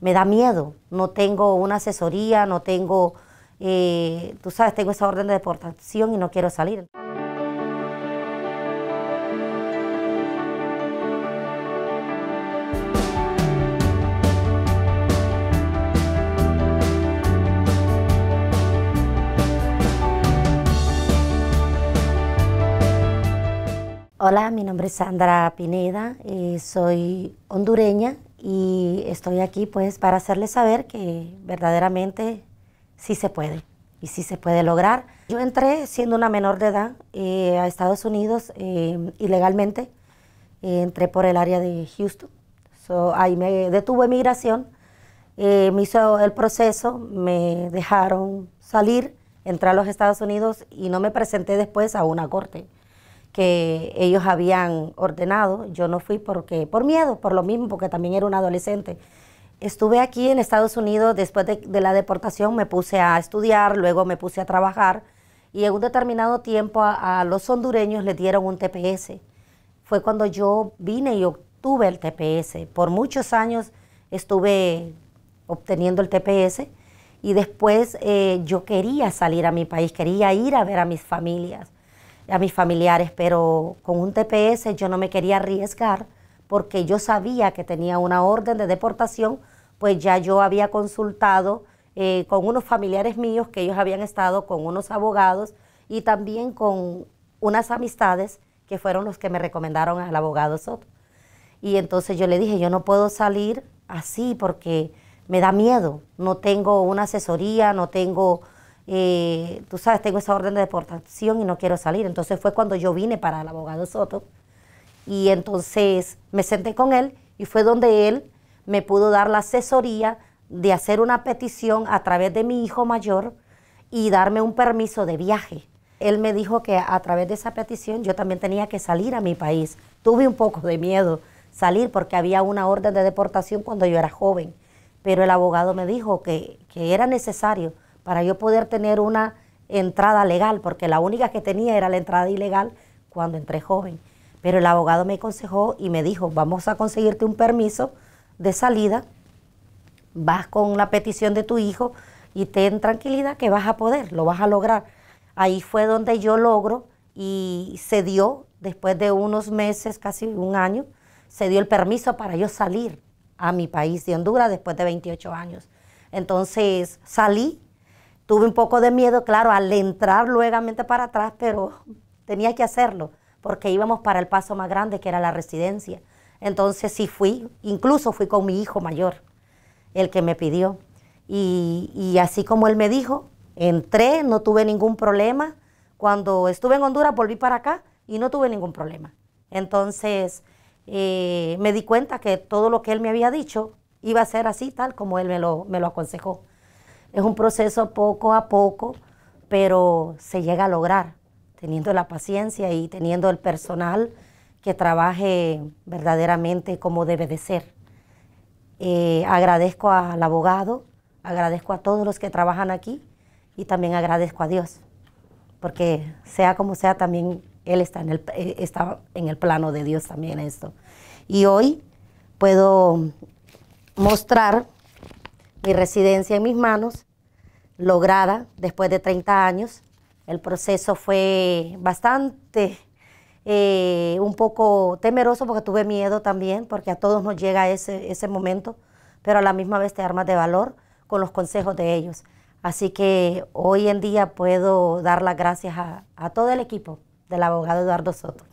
me da miedo. No tengo una asesoría, no tengo, tú sabes, tengo esa orden de deportación y no quiero salir. Hola, mi nombre es Sandra Pineda, soy hondureña y estoy aquí pues para hacerles saber que verdaderamente sí se puede y sí se puede lograr. Yo entré siendo una menor de edad a Estados Unidos ilegalmente, entré por el área de Houston, ahí me detuvo inmigración, me hizo el proceso, me dejaron salir, entré a los Estados Unidos y no me presenté después a una corte que ellos habían ordenado. Yo no fui porque, por miedo, por lo mismo, porque también era una adolescente. Estuve aquí en Estados Unidos, después de la deportación me puse a estudiar, luego me puse a trabajar y en un determinado tiempo a los hondureños les dieron un TPS. Fue cuando yo vine y obtuve el TPS. Por muchos años estuve obteniendo el TPS y después yo quería salir a mi país, quería ir a ver a mis familias, a mis familiares, pero con un TPS yo no me quería arriesgar porque yo sabía que tenía una orden de deportación, pues ya yo había consultado con unos familiares míos que ellos habían estado con unos abogados y también con unas amistades que fueron los que me recomendaron al abogado Soto. Y entonces yo le dije, yo no puedo salir así porque me da miedo, no tengo una asesoría, no tengo... tú sabes, tengo esa orden de deportación y no quiero salir. Entonces fue cuando yo vine para el abogado Soto y entonces me senté con él y fue donde él me pudo dar la asesoría de hacer una petición a través de mi hijo mayor y darme un permiso de viaje. Él me dijo que a través de esa petición yo también tenía que salir a mi país. Tuve un poco de miedo salir porque había una orden de deportación cuando yo era joven, pero el abogado me dijo que era necesario para yo poder tener una entrada legal, porque la única que tenía era la entrada ilegal cuando entré joven. Pero el abogado me aconsejó y me dijo, vamos a conseguirte un permiso de salida, vas con la petición de tu hijo y ten tranquilidad que vas a poder, lo vas a lograr. Ahí fue donde yo logro y se dio, después de unos meses, casi un año, se dio el permiso para yo salir a mi país de Honduras después de 28 años. Entonces salí. Tuve un poco de miedo, claro, al entrar luegamente para atrás, pero tenía que hacerlo, porque íbamos para el paso más grande, que era la residencia. Entonces sí fui, incluso fui con mi hijo mayor, el que me pidió. Y así como él me dijo, entré, no tuve ningún problema. Cuando estuve en Honduras volví para acá y no tuve ningún problema. Entonces me di cuenta que todo lo que él me había dicho iba a ser así, tal como él me lo aconsejó. Es un proceso poco a poco, pero se llega a lograr, teniendo la paciencia y teniendo el personal que trabaje verdaderamente como debe de ser. Agradezco al abogado, agradezco a todos los que trabajan aquí y también agradezco a Dios, porque sea como sea, también Él está en el plano de Dios también esto. Y hoy puedo mostrar mi residencia en mis manos, lograda después de 30 años. El proceso fue bastante, un poco temeroso porque tuve miedo también, porque a todos nos llega ese momento, pero a la misma vez te armas de valor con los consejos de ellos. Así que hoy en día puedo dar las gracias a todo el equipo del abogado Eduardo Soto.